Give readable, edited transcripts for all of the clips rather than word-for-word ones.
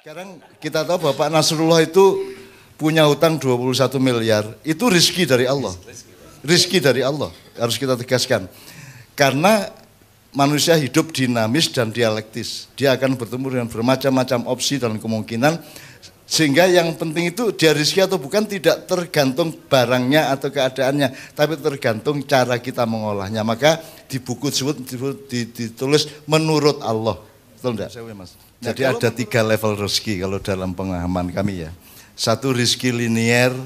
Sekarang kita tahu Bapak Nasrullah itu punya hutang 21 miliar. Itu rezeki dari Allah. Rezeki dari Allah. Harus kita tegaskan. Karena manusia hidup dinamis dan dialektis. Dia akan bertemu dengan bermacam-macam opsi dan kemungkinan. Sehingga yang penting itu dia rezeki atau bukan tidak tergantung barangnya atau keadaannya. Tapi tergantung cara kita mengolahnya. Maka di buku tersebut ditulis menurut Allah. Betul enggak? Jadi ada tiga level rezeki kalau dalam pemahaman kami ya. Satu rezeki linier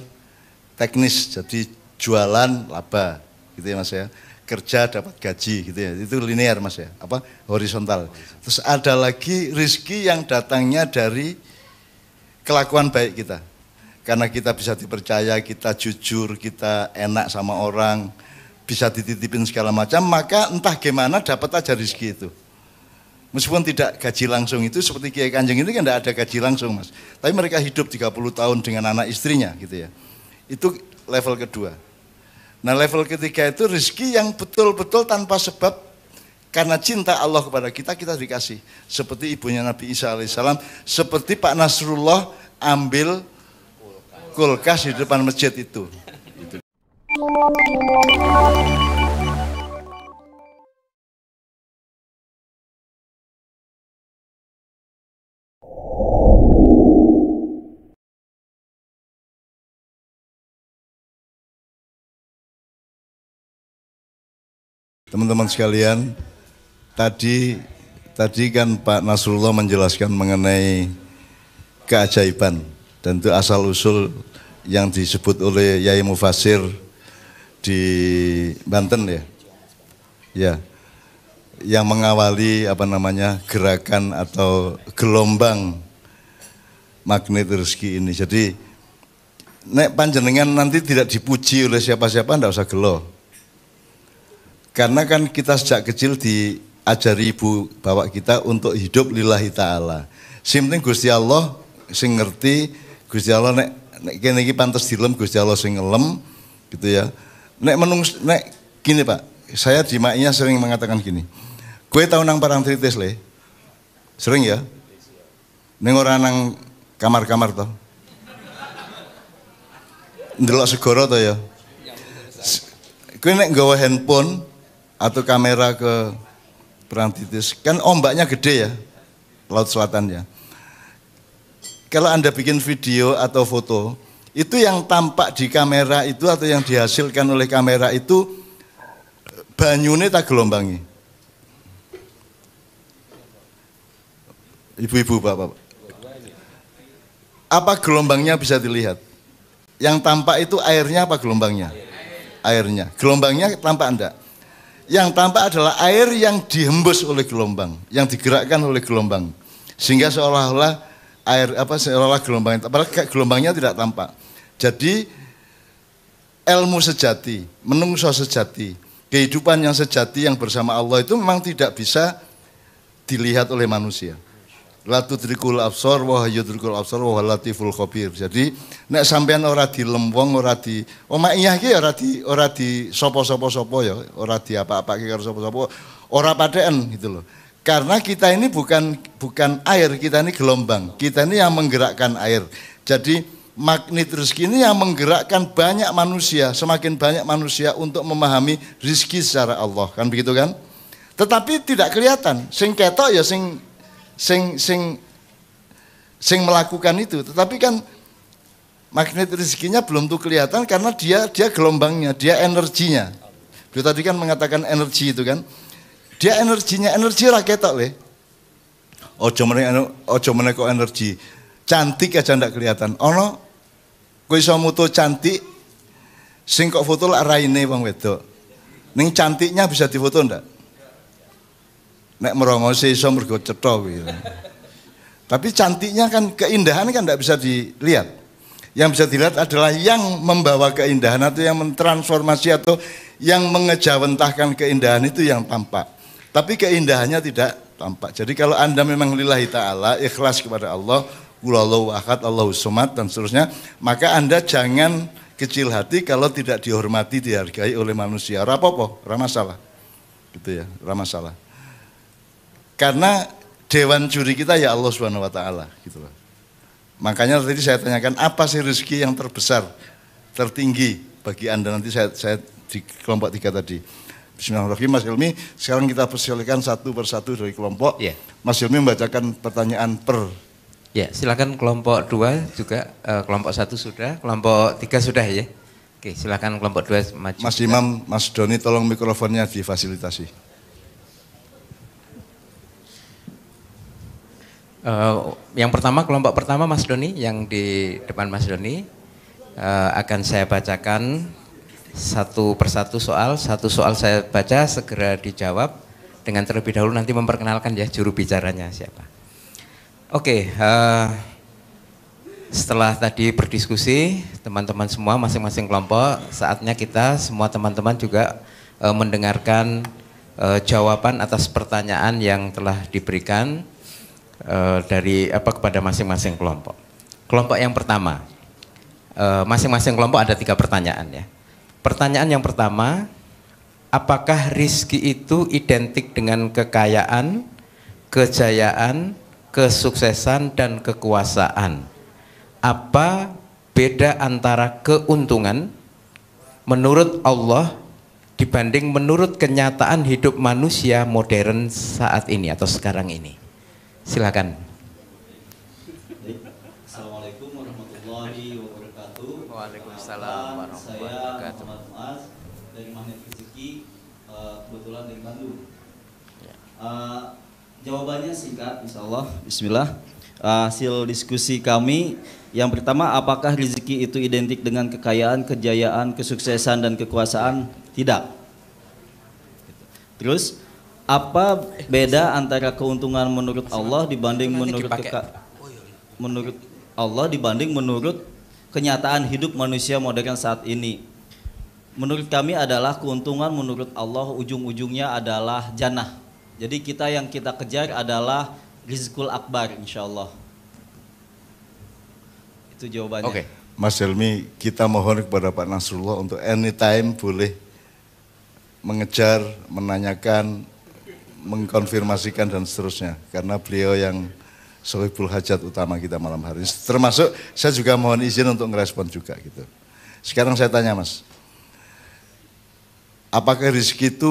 teknis, jadi jualan laba gitu ya Mas ya. Kerja dapat gaji gitu ya. Itu linier Mas ya. Apa? Horizontal. Terus ada lagi rezeki yang datangnya dari kelakuan baik kita. Karena kita bisa dipercaya, kita jujur, kita enak sama orang, bisa dititipin segala macam, maka entah gimana dapat aja rezeki itu. Meskipun tidak gaji langsung itu, seperti Kiai Kanjeng itu kan tidak ada gaji langsung Mas. Tapi mereka hidup 30 tahun dengan anak istrinya gitu ya. Itu level kedua. Nah level ketiga itu rezeki yang betul-betul tanpa sebab. Karena cinta Allah kepada kita, kita dikasih. Seperti ibunya Nabi Isa alaihissalam, seperti Pak Nasrullah ambil kulkas di depan masjid itu. Teman-teman sekalian, tadi kan Pak Nasrullah menjelaskan mengenai keajaiban dan itu asal-usul yang disebut oleh Yai Mufasir di Banten ya. Ya. Yang mengawali apa namanya? Gerakan atau gelombang magnet rezeki ini. Jadi nek panjenengan nanti tidak dipuji oleh siapa-siapa ndak usah gelo. Karena kan kita sejak kecil diajari ibu bapak kita untuk hidup lillahi ta'ala. Sing penting Gusti Allah sing ngerti, Gusti Allah nek kene iki pantes dilem Gusti Allah sing ngelem gitu ya. Nek gini Pak, saya di Ma'iyah sering mengatakan gini. Kowe tau nang parang tritis le? Sering ya? Ning ora nang kamar-kamar to. Ndelok segara to ya. Kowe nek nggawa handphone atau kamera ke Perantitis, kan ombaknya gede ya, laut selatan ya. Kalau Anda bikin video atau foto, itu yang tampak di kamera itu atau yang dihasilkan oleh kamera itu, banyune tak gelombangi. Ibu-ibu, Bapak. Apa gelombangnya bisa dilihat? Yang tampak itu airnya apa gelombangnya? Airnya. Gelombangnya tampak enggak? Yang tampak adalah air yang dihembus oleh gelombang, yang digerakkan oleh gelombang, sehingga seolah-olah air apa seolah-olah gelombang, padahal gelombangnya tidak tampak. Jadi ilmu sejati, menungso sejati, kehidupan yang sejati yang bersama Allah itu memang tidak bisa dilihat oleh manusia. La tudrikul absor wa yudrikul absor wa latiful khabir. Jadi nek sampean ora dilem wong ora di Ma'iyah iki ora di sapa-sapa ya, ora di apa-apake karo sapa-sapa, ora patheken gitu loh. Karena kita ini bukan air, kita ini gelombang. Kita ini yang menggerakkan air. Jadi magnet rezeki ini yang menggerakkan banyak manusia, semakin banyak manusia untuk memahami rezeki secara Allah, kan begitu kan? Tetapi tidak kelihatan. Sing ketok ya sing melakukan itu, tetapi kan magnet rezekinya belum tuh kelihatan karena dia gelombangnya, dia energinya. Beliau tadi kan mengatakan energi itu kan, dia energinya, energi raketok le. Ojo meneh kok energi, cantik aja ndak kelihatan. Ono, kowe iso moto cantik, sing kok foto lak raine wong wedok. Ning cantiknya bisa difoto ndak? Nek merongose iso mergo cetha gitu. Tapi cantiknya kan, keindahan kan tidak bisa dilihat. Yang bisa dilihat adalah yang membawa keindahan atau yang mentransformasi atau yang mengejawantahkan keindahan itu yang tampak. Tapi keindahannya tidak tampak. Jadi kalau Anda memang lillahi ta'ala, ikhlas kepada Allah, qul huwallahu ahad, Allahus samad dan seterusnya, maka Anda jangan kecil hati kalau tidak dihormati, dihargai oleh manusia. Ora apa-apa, ora masalah. Gitu ya, ora masalah. Karena dewan juri kita ya Allah Subhanahu wa Ta'ala gitu loh. Makanya tadi saya tanyakan, apa sih rezeki yang terbesar, tertinggi bagi Anda? Nanti saya di kelompok 3 tadi. Bismillahirrahmanirrahim. Mas Hilmi, sekarang kita persilahkan satu persatu dari kelompok. Yeah. Mas Hilmi membacakan pertanyaan per. Ya, yeah, silakan kelompok 2 juga, kelompok 1 sudah, kelompok 3 sudah ya. Oke, silakan kelompok 2 maju. Mas Imam, Mas Doni, tolong mikrofonnya difasilitasi. Yang pertama, kelompok pertama Mas Doni, yang di depan Mas Doni, akan saya bacakan satu persatu soal. Satu soal saya baca, segera dijawab. Dengan terlebih dahulu nanti memperkenalkan ya juru bicaranya siapa. Oke, setelah tadi berdiskusi teman-teman semua masing-masing kelompok, saatnya kita semua teman-teman juga mendengarkan jawaban atas pertanyaan yang telah diberikan dari kepada masing-masing kelompok. Kelompok yang pertama, masing-masing kelompok ada 3 pertanyaan ya. Pertanyaan yang pertama, apakah rizki itu identik dengan kekayaan, kejayaan, kesuksesan dan kekuasaan? Apa beda antara keuntungan menurut Allah dibanding menurut kenyataan hidup manusia modern saat ini atau sekarang ini? Silakan. Assalamualaikum warahmatullahi wabarakatuh. Waalaikumsalam warahmatullahi wabarakatuh. Saya Muhammad Muaz dari Magnet Rezeki, kebetulan dari Bandung. Jawabannya singkat, insya Allah. Bismillah. Hasil diskusi kami, yang pertama, apakah rezeki itu identik dengan kekayaan, kejayaan, kesuksesan dan kekuasaan? Tidak. Terus, apa beda antara keuntungan menurut Allah dibanding menurut Allah dibanding menurut kenyataan hidup manusia modern saat ini? Menurut kami adalah keuntungan menurut Allah ujung-ujungnya adalah jannah. Jadi kita yang kita kejar adalah rizkul akbar, insya Allah. Itu jawabannya. Oke, Mas Helmi, kita mohon kepada Pak Nasrullah untuk anytime boleh mengejar, menanyakan, mengkonfirmasikan dan seterusnya, karena beliau yang sohibul hajat utama kita malam hari. Termasuk saya juga mohon izin untuk ngerespon juga gitu. Sekarang saya tanya Mas, apakah rezeki itu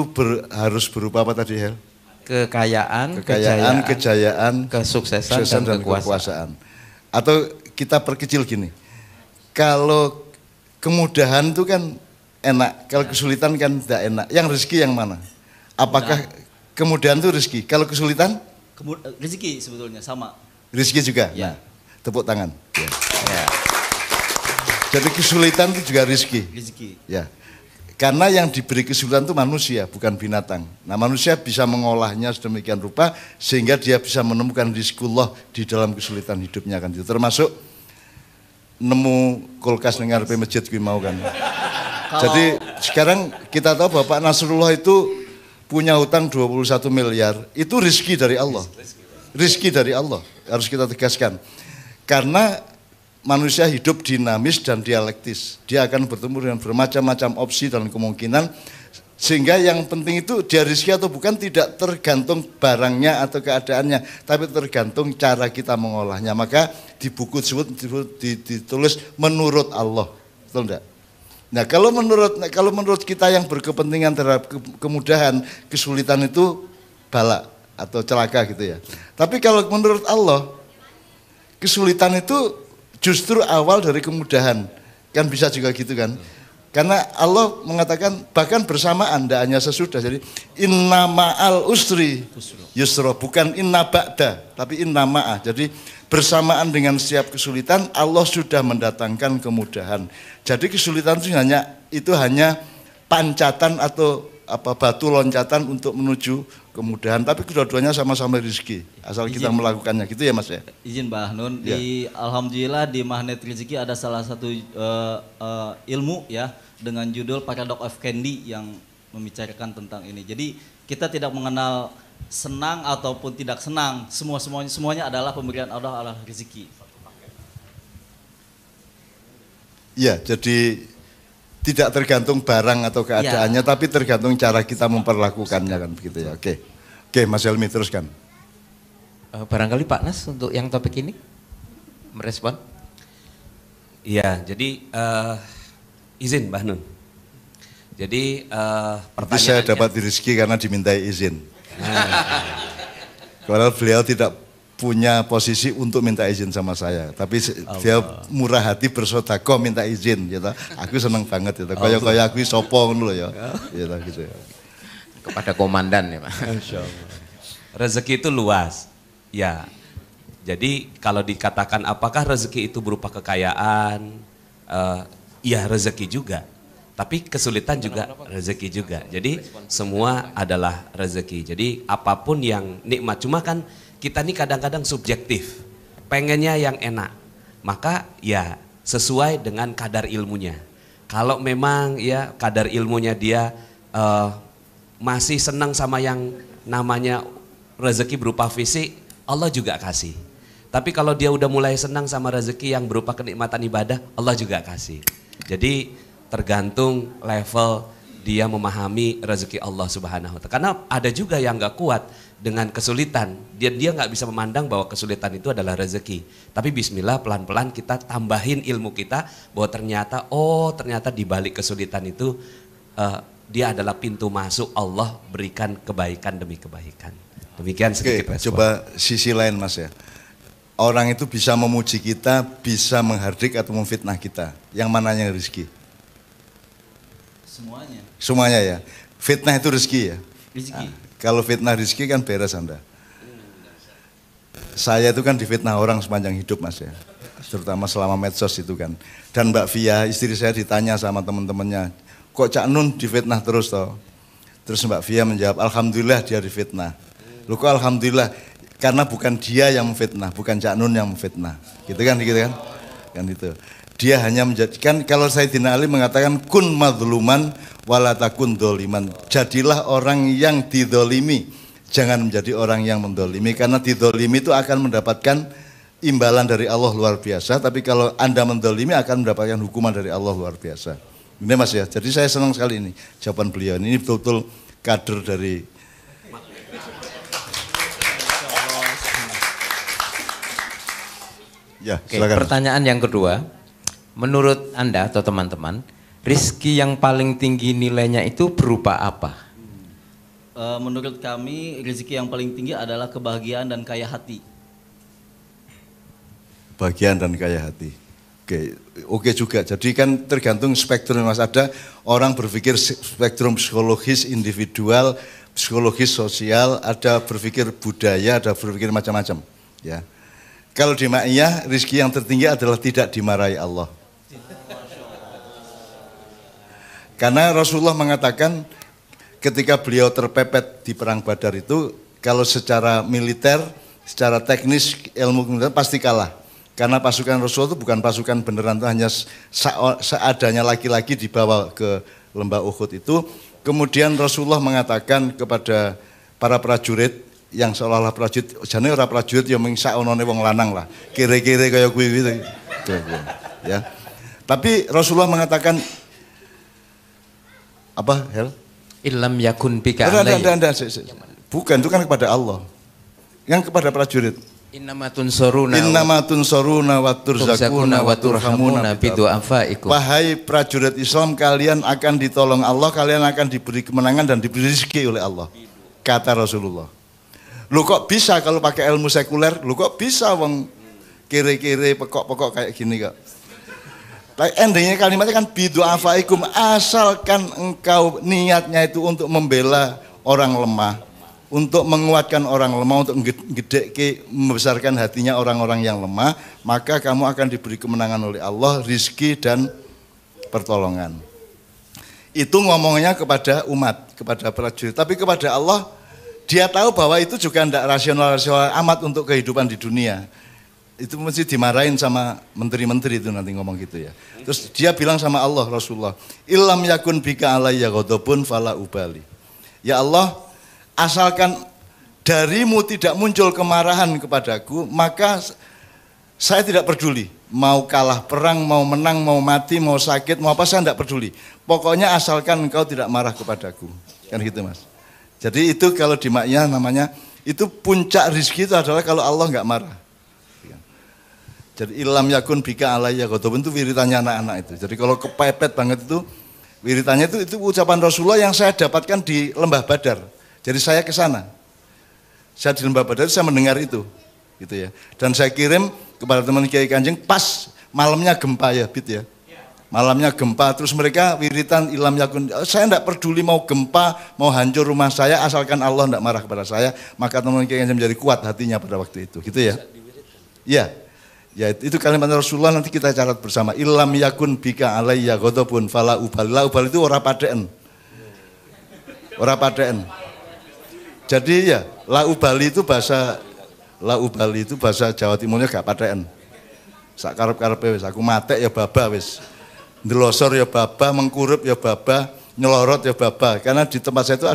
harus berupa apa tadi Hel? Kekayaan, kejayaan, kesuksesan dan kekuasaan. Atau kita perkecil gini, kalau kemudahan itu kan enak, kalau kesulitan kan tidak enak. Yang rezeki yang mana? Apakah kemudahan itu rezeki? Kalau kesulitan? Rezeki sebetulnya sama. Rezeki juga? Ya. Nah, tepuk tangan. Ya. Ya. Jadi kesulitan itu juga rezeki. Rezeki. Ya. Karena yang diberi kesulitan itu manusia, bukan binatang. Nah, manusia bisa mengolahnya sedemikian rupa sehingga dia bisa menemukan rizkullah di dalam kesulitan hidupnya kan. Termasuk nemu kulkas dengar ngarepe masjid kuwi mau kan. Jadi sekarang kita tahu Bapak Nasrullah itu punya hutang 21 miliar, itu rizki dari Allah. Rizki dari Allah, harus kita tegaskan. Karena manusia hidup dinamis dan dialektis. Dia akan bertemu dengan bermacam-macam opsi dan kemungkinan. Sehingga yang penting itu dia rizki atau bukan tidak tergantung barangnya atau keadaannya. Tapi tergantung cara kita mengolahnya. Maka di buku ditulis menurut Allah. Betul enggak? Nah, kalau menurut kita yang berkepentingan terhadap kemudahan, kesulitan itu bala atau celaka gitu ya. Tapi kalau menurut Allah, kesulitan itu justru awal dari kemudahan. Kan bisa juga gitu kan. Karena Allah mengatakan bahkan bersamaan, tidak hanya sesudah. Jadi inna ma'al usri yusra, bukan inna ba'da, tapi inna ma'ah. Jadi bersamaan dengan setiap kesulitan Allah sudah mendatangkan kemudahan. Jadi kesulitan itu hanya pancatan atau batu loncatan untuk menuju kemudahan. Tapi kedua-duanya sama-sama rezeki asal kita melakukannya gitu ya Mas ya. Izin Mbah Nun ya. Alhamdulillah di Magnet Rezeki ada salah satu ilmu ya dengan judul Paradox of Candy yang membicarakan tentang ini. Jadi kita tidak mengenal senang ataupun tidak senang, semuanya adalah pemberian Allah adalah rezeki. Ya, jadi tidak tergantung barang atau keadaannya, ya, tapi tergantung cara kita memperlakukannya kan begitu ya. Oke, oke Mas Helmi teruskan. Barangkali Pak Nas untuk yang topik ini. merespon? Iya, jadi izin Mbah Nun. Jadi pertanyaan saya dapat dirizki karena dimintai izin. Kalau beliau tidak punya posisi untuk minta izin sama saya, tapi dia murah hati bersedekah minta izin, gitu. Aku seneng banget itu. Kaya aku sopong dulu ya, gitu. Kepada komandan ya Pak. Rezeki itu luas, ya. Jadi kalau dikatakan apakah rezeki itu berupa kekayaan, ya rezeki juga. Tapi kesulitan juga rezeki juga. Jadi semua adalah rezeki. Jadi apapun yang nikmat, cuma kan kita ini kadang-kadang subjektif. Pengennya yang enak. Maka ya sesuai dengan kadar ilmunya. Kalau memang ya kadar ilmunya dia masih senang sama yang namanya rezeki berupa fisik, Allah juga kasih. Tapi kalau dia udah mulai senang sama rezeki yang berupa kenikmatan ibadah, Allah juga kasih. Jadi tergantung level dia memahami rezeki Allah Subhanahu Wa Ta'ala. Karena ada juga yang nggak kuat dengan kesulitan, dia nggak bisa memandang bahwa kesulitan itu adalah rezeki. Tapi bismillah pelan-pelan kita tambahin ilmu kita bahwa ternyata ternyata di balik kesulitan itu dia adalah pintu masuk Allah, berikan kebaikan demi kebaikan. Demikian sedikit respon. Coba sisi lain Mas ya. Orang itu bisa memuji kita, bisa menghardik atau memfitnah kita. Yang mananya rezeki? Semuanya. Semuanya ya. Fitnah itu rezeki ya. Rezeki. Nah, kalau fitnah rezeki kan beres Anda. Saya itu kan difitnah orang sepanjang hidup Mas ya. Terutama selama medsos itu kan. Dan Mbak Fia, istri saya ditanya sama teman-temannya, kok Cak Nun difitnah terus toh? Terus Mbak Fia menjawab, alhamdulillah dia difitnah. Loh kok alhamdulillah? Karena bukan dia yang memfitnah, bukan Cak Nun yang memfitnah. Gitu kan, gitu kan? Kan itu. Dia hanya menjadikan, kalau Sayyidina Ali mengatakan kun madluman walatakun doliman, jadilah orang yang didolimi, jangan menjadi orang yang mendolimi, karena didolimi itu akan mendapatkan imbalan dari Allah luar biasa, tapi kalau Anda mendolimi akan mendapatkan hukuman dari Allah luar biasa. Ini Mas ya, jadi saya senang sekali ini jawaban beliau, ini betul-betul kader dari ya. Oke, pertanyaan yang kedua. Menurut Anda atau teman-teman, rizki yang paling tinggi nilainya itu berupa apa? Menurut kami, rizki yang paling tinggi adalah kebahagiaan dan kaya hati. Kebahagiaan dan kaya hati. Oke juga. Jadi kan tergantung spektrum Mas. Ada orang berpikir spektrum psikologis individual, psikologis sosial, ada berpikir budaya, ada berpikir macam-macam. Ya. Kalau di Ma'iyah, rizki yang tertinggi adalah tidak dimarahi Allah. Karena Rasulullah mengatakan ketika beliau terpepet di perang Badar itu, kalau secara militer, secara teknis ilmu militer pasti kalah. Karena pasukan Rasul itu bukan pasukan beneran, itu hanya seadanya laki-laki dibawa ke Lembah Uhud itu. Kemudian Rasulullah mengatakan kepada para prajurit yang seolah-olah prajurit, jane ora prajurit ya mung sakonone wong lanang lah, kire-kire kaya kuwi gitu. Ya. Tapi Rasulullah mengatakan apa, Hel? Illam yakun bika alai. Bukan, itu kan kepada Allah. Yang kepada prajurit. Innamatun soruna wa turzakuna wa turhamuna bidu'afaikum. Wahai prajurit Islam, kalian akan ditolong Allah, kalian akan diberi kemenangan dan diberi rezeki oleh Allah. Kata Rasulullah. Lu kok bisa kalau pakai ilmu sekuler, lu kok bisa wong kiri-kiri pekok-pekok kayak gini kok. Endingnya kalimatnya kan bidu'afaikum, asalkan engkau niatnya itu untuk membela orang lemah, untuk menguatkan orang lemah, untuk membesarkan hatinya orang-orang yang lemah, maka kamu akan diberi kemenangan oleh Allah, rizki dan pertolongan. Itu ngomongnya kepada umat, kepada prajurit, tapi kepada Allah, dia tahu bahwa itu juga tidak rasional-rasional amat untuk kehidupan di dunia. Itu mesti dimarahin sama menteri-menteri itu nanti ngomong gitu ya. Terus dia bilang sama Allah, Rasulullah, illam yakun bika alaiya ghadabun fala ubali. Ya Allah, asalkan darimu tidak muncul kemarahan kepadaku, maka saya tidak peduli. Mau kalah perang, mau menang, mau mati, mau sakit, mau apa, saya tidak peduli. Pokoknya asalkan engkau tidak marah kepadaku. Kan gitu Mas. Jadi itu kalau di Ma'iyah namanya, itu puncak rizki itu adalah kalau Allah nggak marah. Jadi ilam yakun bika alaiya ghadabun itu wiritannya anak-anak itu. Jadi kalau kepepet banget itu wiritannya itu ucapan Rasulullah yang saya dapatkan di Lembah Badar. Jadi saya ke sana. Saya di Lembah Badar saya mendengar itu. Gitu ya. Dan saya kirim kepada teman Kiai Kanjeng pas malamnya gempa ya, Bit ya. Malamnya gempa terus mereka wiritan ilam yakun. Saya enggak peduli mau gempa, mau hancur rumah saya asalkan Allah enggak marah kepada saya, maka teman Kiai Kanjeng menjadi kuat hatinya pada waktu itu. Gitu ya. Iya. Ya itu kalimat Rasulullah nanti kita catat bersama. Ilam yakun bika alaiya ghadabun fala ubal. La ubal itu ora padheen. Ora padheen. Jadi ya, la ubali itu bahasa Jawa Timurnya gak padheen. Sak karep-karepe wis aku matek ya babah wis. Ndelosor ya babah, mengkurup ya babah, nyelorot ya babah. Karena di tempat saya itu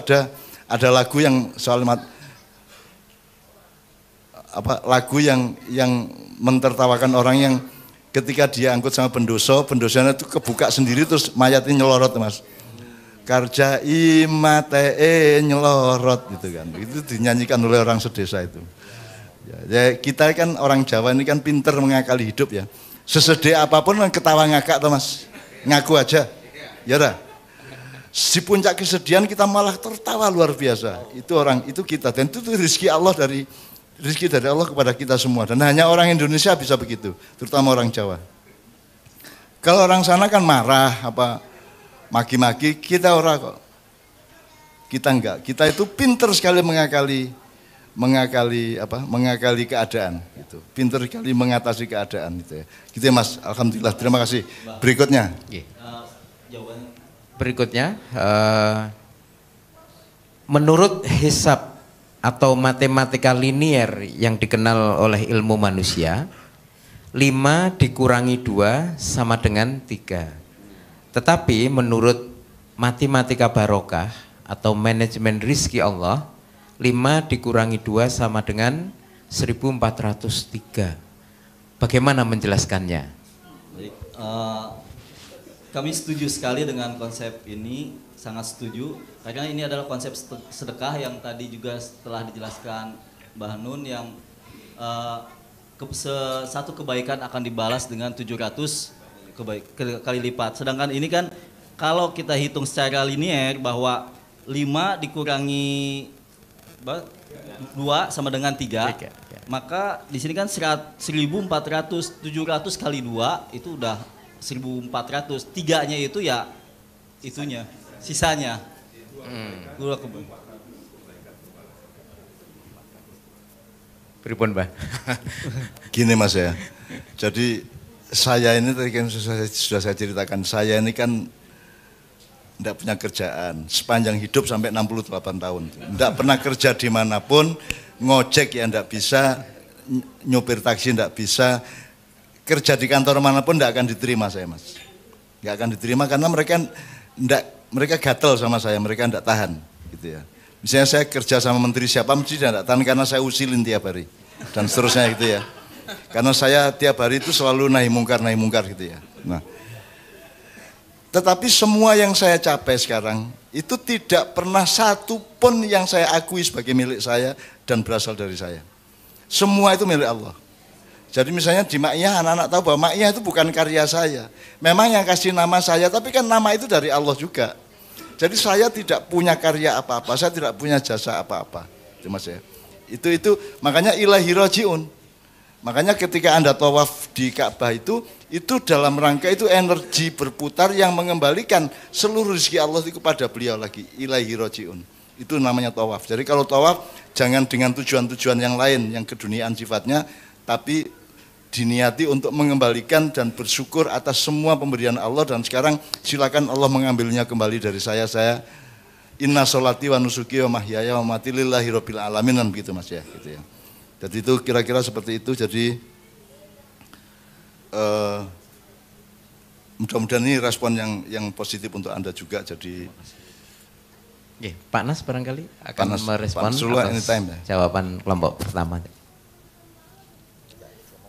ada lagu yang soal apa lagu yang mentertawakan orang yang ketika dia angkut sama pendoso, pendosanya itu kebuka sendiri terus mayatnya nyelorot mas. Karja imate nyelorot gitu kan. Itu dinyanyikan oleh orang sedesa itu. Ya, kita kan orang Jawa ini kan pinter mengakali hidup ya. Sesedih apapun ketawa ngakak toh mas. Ngaku aja. Ya dah. Si puncak kesedihan kita malah tertawa luar biasa. Itu orang itu kita dan itu rezeki Allah dari rezeki dari Allah kepada kita semua. Dan hanya orang Indonesia bisa begitu. Terutama orang Jawa. Kalau orang sana kan marah, apa maki-maki. Kita orang kok. Kita enggak. Kita itu pinter sekali mengakali keadaan. Gitu. Pinter sekali mengatasi keadaan. Gitu ya. Gitu ya mas. Alhamdulillah. Terima kasih. Berikutnya. Berikutnya. Menurut hisab atau matematika linier yang dikenal oleh ilmu manusia 5 × 2 = 3. Tetapi menurut matematika barokah atau manajemen rizki Allah 5 × 2 = 1403. Bagaimana menjelaskannya? Baik, kami setuju sekali dengan konsep ini, sangat setuju. Karena ini adalah konsep sedekah yang tadi juga setelah dijelaskan Mbah Nun yang satu kebaikan akan dibalas dengan 700 kali lipat. Sedangkan ini kan kalau kita hitung secara linier bahwa 5 × 2 = 3, maka di sini kan 1400, 700 kali 2 itu udah 1400, 3-nya itu ya itunya, sisanya. Pripun, Mbah. Gini mas ya. Jadi saya ini tadi kan sudah saya ceritakan, saya ini kan tidak punya kerjaan sepanjang hidup sampai 68 tahun. Tidak pernah kerja dimanapun, ngojek ya tidak bisa, nyopir taksi tidak bisa, kerja di kantor manapun tidak akan diterima saya mas. Tidak akan diterima karena mereka gatel sama saya, mereka enggak tahan gitu ya. Misalnya saya kerja sama menteri siapa mesti enggak tahan karena saya usilin tiap hari dan seterusnya gitu ya. Karena saya tiap hari itu selalu nahi mungkar gitu ya. Nah. Tetapi semua yang saya capai sekarang itu tidak pernah satu pun yang saya akui sebagai milik saya dan berasal dari saya. Semua itu milik Allah. Jadi misalnya di Ma'iyah anak-anak tahu bahwa Ma'iyah itu bukan karya saya. Memang yang kasih nama saya, tapi kan nama itu dari Allah juga. Jadi saya tidak punya karya apa-apa, saya tidak punya jasa apa-apa. Itu mas ya. Itu makanya ilahi rojiun. Makanya ketika Anda tawaf di Ka'bah itu dalam rangka itu energi berputar yang mengembalikan seluruh rezeki Allah itu kepada beliau lagi. Ilahi rojiun. Itu namanya tawaf. Jadi kalau tawaf jangan dengan tujuan-tujuan yang lain, yang keduniaan sifatnya, tapi diniati untuk mengembalikan dan bersyukur atas semua pemberian Allah. Dan sekarang silakan Allah mengambilnya kembali dari saya inna sholati wa nusuki wa mahyaya wa mati lillahi rabbil alamin, dan begitu mas ya, gitu ya. Jadi itu kira-kira seperti itu. Jadi mudah-mudahan ini respon yang positif untuk Anda juga. Jadi oke, Pak Nas barangkali akan merespon jawaban kelompok pertama.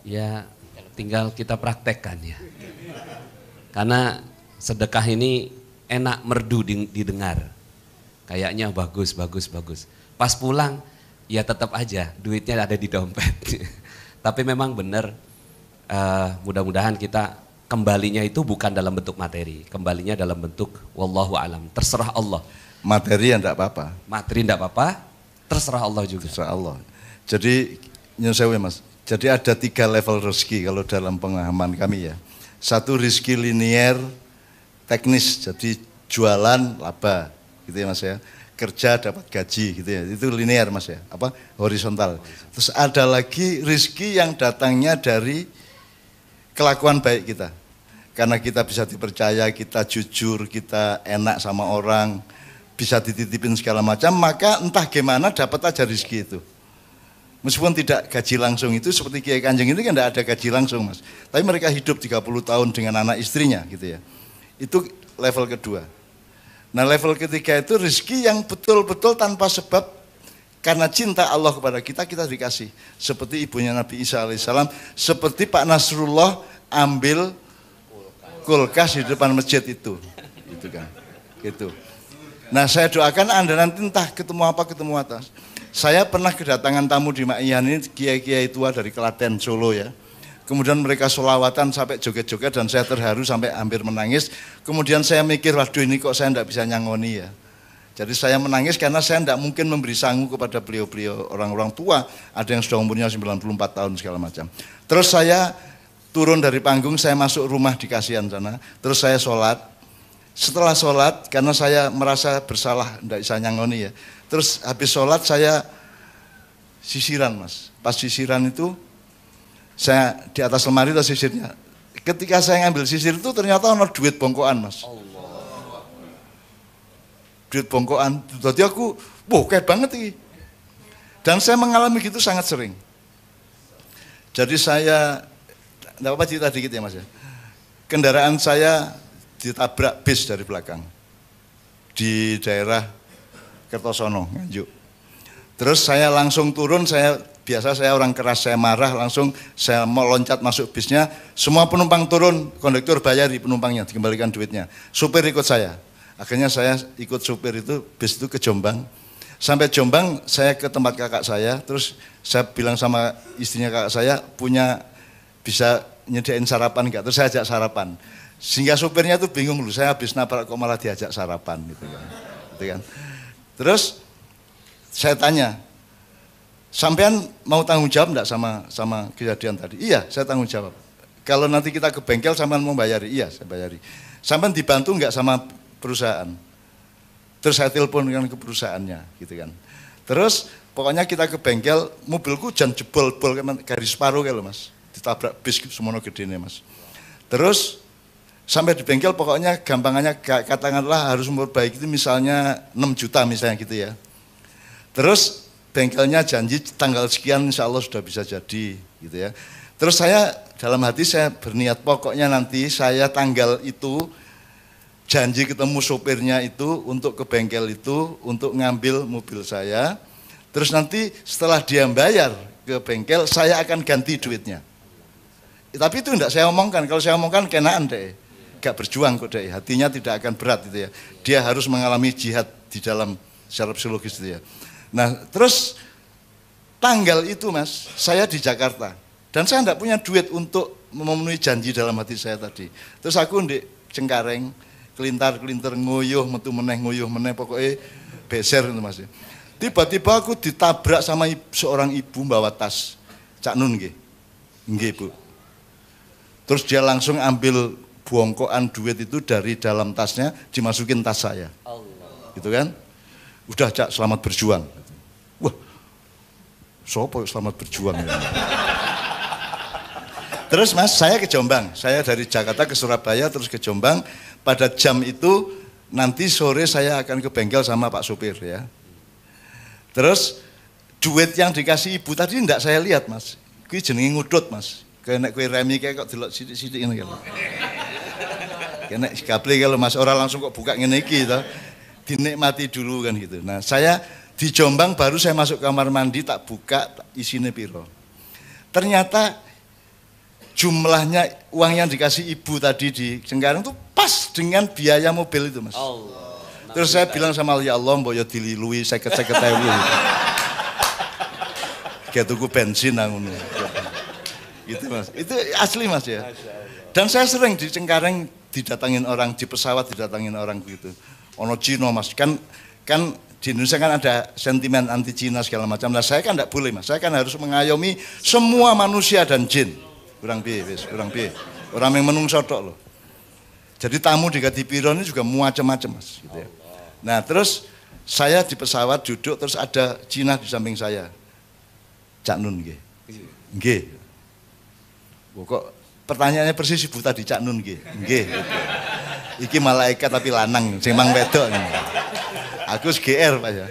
Ya tinggal kita praktekkan ya, karena sedekah ini enak merdu didengar, kayaknya bagus. Pas pulang ya tetap aja duitnya ada di dompet. Tapi memang benar mudah-mudahan kita kembalinya itu bukan dalam bentuk materi, kembalinya dalam bentuk wallahu alam, terserah Allah. Materi yang enggak apa-apa. Materi enggak apa-apa, terserah Allah juga. Terserah Allah. Jadi nyun sewu Mas. Jadi ada 3 level rezeki kalau dalam pemahaman kami ya. Satu rezeki linier teknis, jadi jualan laba gitu ya Mas ya. Kerja dapat gaji gitu ya. Itu linier Mas ya. Apa? Horizontal. Terus ada lagi rezeki yang datangnya dari kelakuan baik kita. Karena kita bisa dipercaya, kita jujur, kita enak sama orang, bisa dititipin segala macam, maka entah gimana dapat aja rezeki itu. Meskipun tidak gaji langsung itu, seperti Kiai Kanjeng itu kan tidak ada gaji langsung Mas. Tapi mereka hidup 30 tahun dengan anak istrinya gitu ya. Itu level kedua. Nah level ketiga itu rezeki yang betul-betul tanpa sebab, karena cinta Allah kepada kita dikasih. Seperti ibunya Nabi Isa alaihissalam, seperti Pak Nasrullah ambil kulkas di depan masjid itu. Itu kan. Gitu. Nah saya doakan Anda nanti entah ketemu apa, ketemu atas. Saya pernah kedatangan tamu di Ma'iyah ini, kiai-kiai tua dari Klaten, Solo ya. Kemudian mereka sholawatan sampai joget-joget dan saya terharu sampai hampir menangis. Kemudian saya mikir, waduh ini kok saya tidak bisa nyangoni ya. Jadi saya menangis karena saya tidak mungkin memberi sangu kepada beliau-beliau orang-orang tua. Ada yang sudah umurnya 94 tahun segala macam. Terus saya turun dari panggung, saya masuk rumah di Kasihan sana. Terus saya sholat. Setelah sholat, karena saya merasa bersalah, tidak bisa nyangoni ya. Terus habis sholat saya sisiran Mas. Pas sisiran itu, saya di atas lemari itu sisirnya. Ketika saya ngambil sisir itu ternyata ada duit bongkoan Mas. Allah. Duit bongkoan, jadi aku, wah kayak banget ini. Dan saya mengalami gitu sangat sering. Jadi saya, tidak apa-apa cerita dikit ya Mas ya. Kendaraan saya ditabrak bis dari belakang di daerah Kertosono, Nganjuk. Terus saya langsung turun, saya orang keras, saya marah, langsung saya mau loncat masuk bisnya, semua penumpang turun, kondektur bayari penumpangnya, dikembalikan duitnya. Supir ikut saya. Akhirnya saya ikut supir itu, bis itu ke Jombang. Sampai Jombang saya ke tempat kakak saya, terus saya bilang sama istrinya kakak saya, punya bisa nyediain sarapan enggak? Terus saya ajak sarapan. Sehingga supirnya tuh bingung, lu saya habis nabrak kok malah diajak sarapan gitu kan. Gitu kan. Terus saya tanya, sampean mau tanggung jawab enggak sama kejadian tadi? Iya, saya tanggung jawab. Kalau nanti kita ke bengkel sampean mau bayari? Iya, saya bayari. Sampean dibantu enggak sama perusahaan? Terus saya teleponkan ke perusahaannya gitu kan. Terus pokoknya kita ke bengkel, mobilku jan jebol-bol garis paru kayak lo Mas. Ditabrak bis semono gedene Mas. Terus sampai di bengkel pokoknya gampangannya katakanlah harus memperbaiki itu misalnya 6 juta misalnya gitu ya. Terus bengkelnya janji tanggal sekian insya Allah sudah bisa jadi gitu ya. Terus saya dalam hati saya berniat pokoknya nanti saya tanggal itu janji ketemu sopirnya itu untuk ke bengkel itu untuk ngambil mobil saya. Terus nanti setelah dia bayar ke bengkel saya akan ganti duitnya. Tapi itu enggak saya omongkan, kalau saya omongkan kenaan deh. Gak berjuang kok deh, hatinya tidak akan berat gitu ya. Dia harus mengalami jihad di dalam secara psikologis gitu ya. Nah terus tanggal itu Mas, saya di Jakarta. Dan saya tidak punya duit untuk memenuhi janji dalam hati saya tadi. Terus aku di Cengkareng, kelintar-kelintar nguyuh, metu meneh, pokoknya beser itu Mas. Tiba-tiba aku ditabrak sama seorang ibu bawa tas. Cak Nun nggih. Nggih Bu. Terus dia langsung ambil bongkokan duit itu dari dalam tasnya dimasukin tas saya. Allah. Gitu kan? Udah Cak, selamat berjuang. Wah. Sopo selamat berjuang ya. Terus Mas, saya ke Jombang. Saya dari Jakarta ke Surabaya terus ke Jombang. Pada jam itu nanti sore saya akan ke bengkel sama Pak supir ya. Terus duit yang dikasih ibu tadi enggak saya lihat Mas. Kuwi jenenge ngudut Mas. Kena kue remi kayak kok delok sidik-sidik ini kalau, kena kaple kalau Mas orang langsung kok buka ngeneki itu, dinikmati dulu kan gitu. Nah saya di Jombang baru saya masuk kamar mandi tak buka isinya piro. Ternyata jumlahnya uang yang dikasih ibu tadi di Cengkareng itu pas dengan biaya mobil itu Mas. Allah. Terus saya bilang sama Allah, ya Allah mbok yo dililui 50-50 ewu. Kayak tuku bensin nang ngono. Gitu mas, itu asli mas ya. Dan saya sering di Cengkareng didatangin orang, di pesawat didatangin orang gitu. Ono Cino mas, kan di Indonesia kan ada sentimen anti Cina segala macam. Nah saya kan tidak boleh mas, saya kan harus mengayomi semua manusia dan jin. Kurang piye. Orang yang menungso tok loh. Jadi tamu di Katipiro ini juga macam-macam mas. Gitu ya. Nah terus saya di pesawat duduk, terus ada Cina di samping saya. Cak Nun nggih. Nggih. Kok pertanyaannya persis ibu tadi, Cak Nun nggih. Nggih. Iki malaikat tapi lanang, sing mang wedok. Aku GR Pak ya.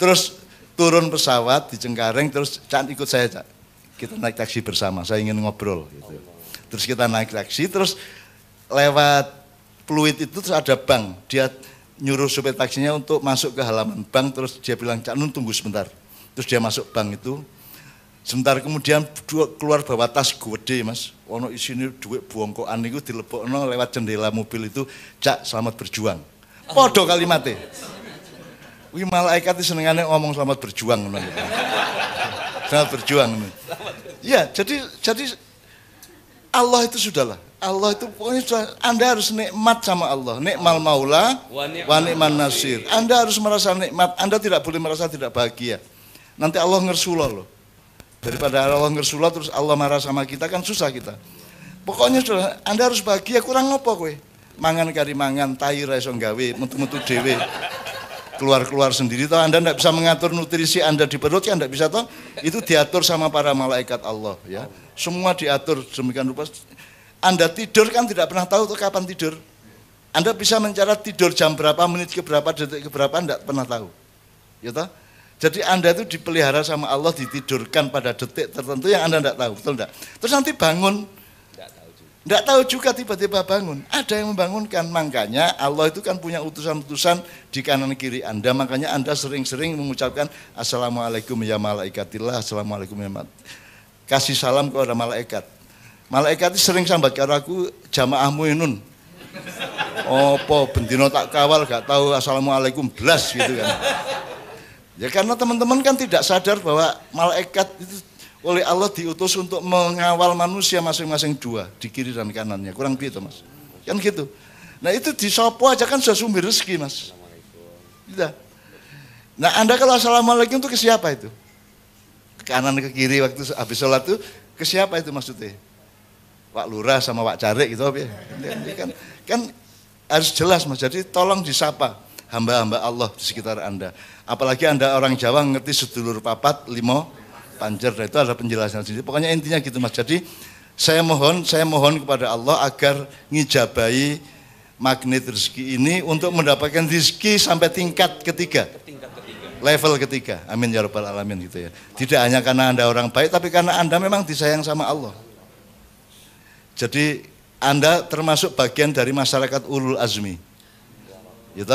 Terus turun pesawat di Cengkareng, terus Cak ikut saya, Cak. Kita naik taksi bersama, saya ingin ngobrol gitu. Terus kita naik taksi, terus lewat Pluit itu terus ada bank. Dia nyuruh supir taksinya untuk masuk ke halaman bank, terus dia bilang, Cak Nun tunggu sebentar. Terus dia masuk bank itu. Sebentar kemudian keluar bawa tas gede mas, ono isine duit bongkokan itu dilebokno lewat jendela mobil itu, Cak selamat berjuang. Podo kalimatnya. Wih malaikat itu senengannya ngomong selamat berjuang. Selamat berjuang. Ya jadi Allah itu sudahlah. Allah itu pokoknya sudah, Anda harus nikmat sama Allah. Nikmal maula wa ni'man nasir. Anda harus merasa nikmat. Anda tidak boleh merasa tidak bahagia. Nanti Allah ngersula loh. Daripada Allah ngersulah terus Allah marah sama kita kan susah kita. Pokoknya sudah, Anda harus bahagia, kurang ngopo kowe. Mangan kari mangan, tai ra iso gawe, metu-metu dhewe. Keluar-keluar sendiri toh, Anda tidak bisa mengatur nutrisi Anda di perut ya, Anda bisa toh. Itu diatur sama para malaikat Allah ya. Semua diatur demikian rupa. Anda tidur kan tidak pernah tahu tuh kapan tidur. Anda bisa mencara tidur jam berapa, menit ke berapa, detik ke berapa, Anda pernah tahu. Ya toh? Jadi Anda itu dipelihara sama Allah, ditidurkan pada detik tertentu yang Anda tidak tahu, betul tidak? Terus nanti bangun, tidak tahu juga tiba-tiba bangun. Ada yang membangunkan, makanya Allah itu kan punya utusan-utusan di kanan kiri Anda, makanya Anda sering-sering mengucapkan Assalamualaikum ya malaikatillah, Assalamualaikum ya malaikatillah. Kasih salam kepada malaikat. Malaikat itu sering sambat karo aku jamaahmu inun. Opo bendino tak kawal, gak tahu Assalamualaikum blas gitu kan. Ya karena teman-teman kan tidak sadar bahwa malaikat itu oleh Allah diutus untuk mengawal manusia masing-masing dua, di kiri dan kanannya, kurang begitu mas. Kan gitu. Nah itu disopo aja kan sudah sumber rezeki mas. Tidak. Nah Anda kalau Assalamualaikum itu ke siapa itu? Ke kanan ke kiri waktu habis sholat itu ke siapa itu maksudnya? Pak Lurah sama Pak Carek gitu kan harus jelas mas, jadi tolong disapa hamba-hamba Allah di sekitar Anda. Apalagi Anda orang Jawa ngerti sedulur papat, limo, panjer. Nah, itu ada penjelasan sendiri. Pokoknya intinya gitu mas. Jadi saya mohon kepada Allah agar ngijabahi magnet rezeki ini untuk mendapatkan rezeki sampai tingkat ketiga. Level ketiga. Amin ya rabbal alamin gitu ya. Tidak hanya karena Anda orang baik, tapi karena Anda memang disayang sama Allah. Jadi Anda termasuk bagian dari masyarakat ulul azmi. Gitu?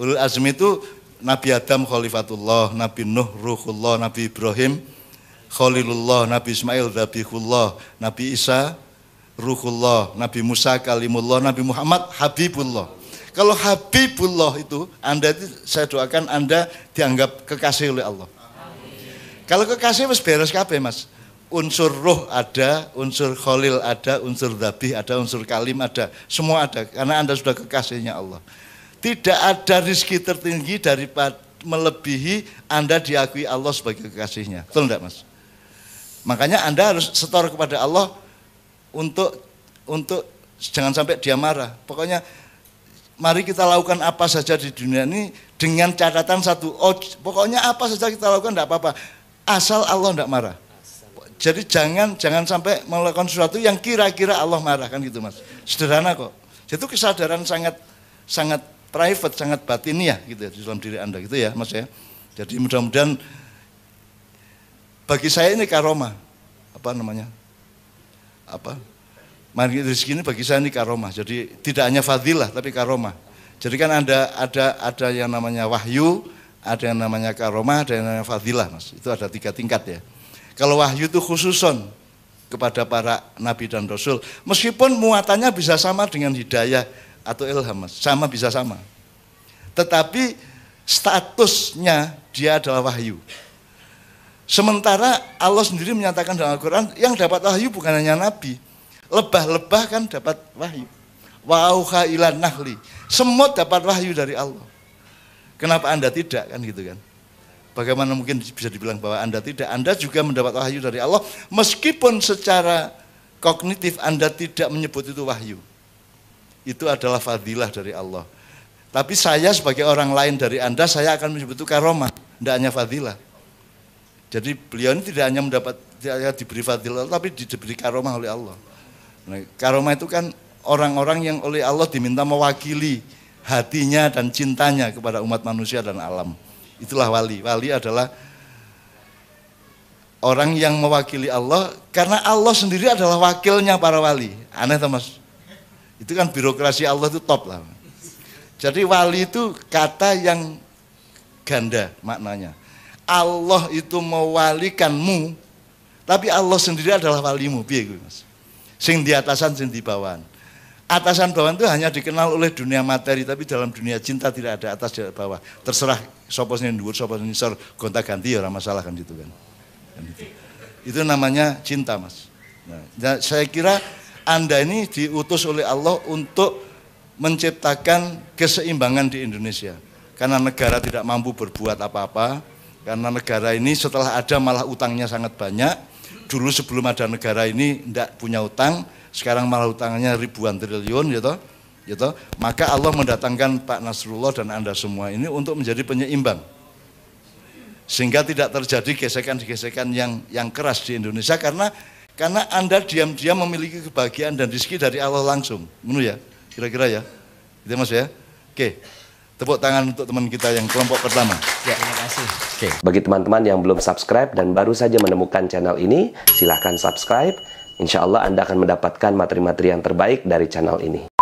Ulul azmi itu Nabi Adam Khalifatullah, Nabi Nuh Ruhullah, Nabi Ibrahim Khalilullah, Nabi Ismail Dhabikullah, Nabi Isa Ruhullah, Nabi Musa Kalimullah, Nabi Muhammad Habibullah. Kalau Habibullah itu Anda itu, saya doakan Anda dianggap kekasih oleh Allah. Amin. Kalau kekasih wis beres kabeh mas. Unsur ruh ada, unsur khalil ada, unsur dhabih ada, unsur kalim ada. Semua ada karena Anda sudah kekasihnya Allah. Tidak ada rezeki tertinggi daripada melebihi Anda diakui Allah sebagai kekasihnya. Betul enggak mas? Makanya Anda harus setor kepada Allah untuk jangan sampai dia marah. Pokoknya mari kita lakukan apa saja di dunia ini dengan catatan satu. Oh, pokoknya apa saja kita lakukan enggak apa-apa. Asal Allah enggak marah. Jadi jangan sampai melakukan sesuatu yang kira-kira Allah marah kan gitu mas. Sederhana kok. Itu kesadaran sangat private, sangat batiniah gitu ya, di dalam diri Anda gitu ya mas ya. Jadi mudah-mudahan bagi saya ini karomah, magnet rezeki ini bagi saya ini karomah. Jadi tidak hanya fadilah tapi karomah. Jadi kan Anda ada yang namanya wahyu, ada yang namanya karomah, ada yang namanya fadilah mas. Itu ada 3 tingkat ya. Kalau wahyu itu khususon kepada para nabi dan rasul, meskipun muatannya bisa sama dengan hidayah atau ilham mas, bisa sama. Tetapi statusnya dia adalah wahyu. Sementara Allah sendiri menyatakan dalam Al-Quran, yang dapat wahyu bukan hanya Nabi. Lebah-lebah kan dapat wahyu. Wa'auha ilan nahli. Semut dapat wahyu dari Allah. Kenapa Anda tidak, kan gitu kan? Bagaimana mungkin bisa dibilang bahwa Anda tidak? Anda juga mendapat wahyu dari Allah, meskipun secara kognitif Anda tidak menyebut itu wahyu. Itu adalah fadilah dari Allah. Tapi saya sebagai orang lain dari Anda, saya akan menyebut itu karomah, tidak hanya fadilah. Jadi beliau ini tidak hanya mendapat, diberi fadilah, tapi diberi karomah oleh Allah. Nah, karomah itu kan orang-orang yang oleh Allah diminta mewakili hatinya dan cintanya kepada umat manusia dan alam. Itulah wali. Wali adalah orang yang mewakili Allah, karena Allah sendiri adalah wakilnya para wali. Aneh toh, Mas? Itu kan birokrasi Allah itu top lah. Jadi wali itu kata yang ganda maknanya. Allah itu mewalikanmu, tapi Allah sendiri adalah walimu. Piye kuwi, Mas? Sing di atasan, sing di bawahan. Atasan bawahan itu hanya dikenal oleh dunia materi, tapi dalam dunia cinta tidak ada atas dan bawah. Terserah sapa sing dhuwur, sapa sing ngisor, gonta-ganti ya ora masalah kan gitu kan. Itu namanya cinta, Mas. Nah, saya kira Anda ini diutus oleh Allah untuk menciptakan keseimbangan di Indonesia. Karena negara tidak mampu berbuat apa-apa. Karena negara ini setelah ada malah utangnya sangat banyak. Dulu sebelum ada negara ini tidak punya utang, sekarang malah utangnya ribuan triliun gitu, gitu. Maka Allah mendatangkan Pak Nasrullah dan Anda semua ini untuk menjadi penyeimbang. Sehingga tidak terjadi gesekan-gesekan yang keras di Indonesia, karena Anda diam-diam memiliki kebahagiaan dan rezeki dari Allah langsung. Menurut ya, kira-kira ya. Gitu Mas ya. Oke. Tepuk tangan untuk teman kita yang kelompok pertama. Ya, terima kasih. Oke. Bagi teman-teman yang belum subscribe dan baru saja menemukan channel ini, silahkan subscribe. Insya Allah Anda akan mendapatkan materi-materi yang terbaik dari channel ini.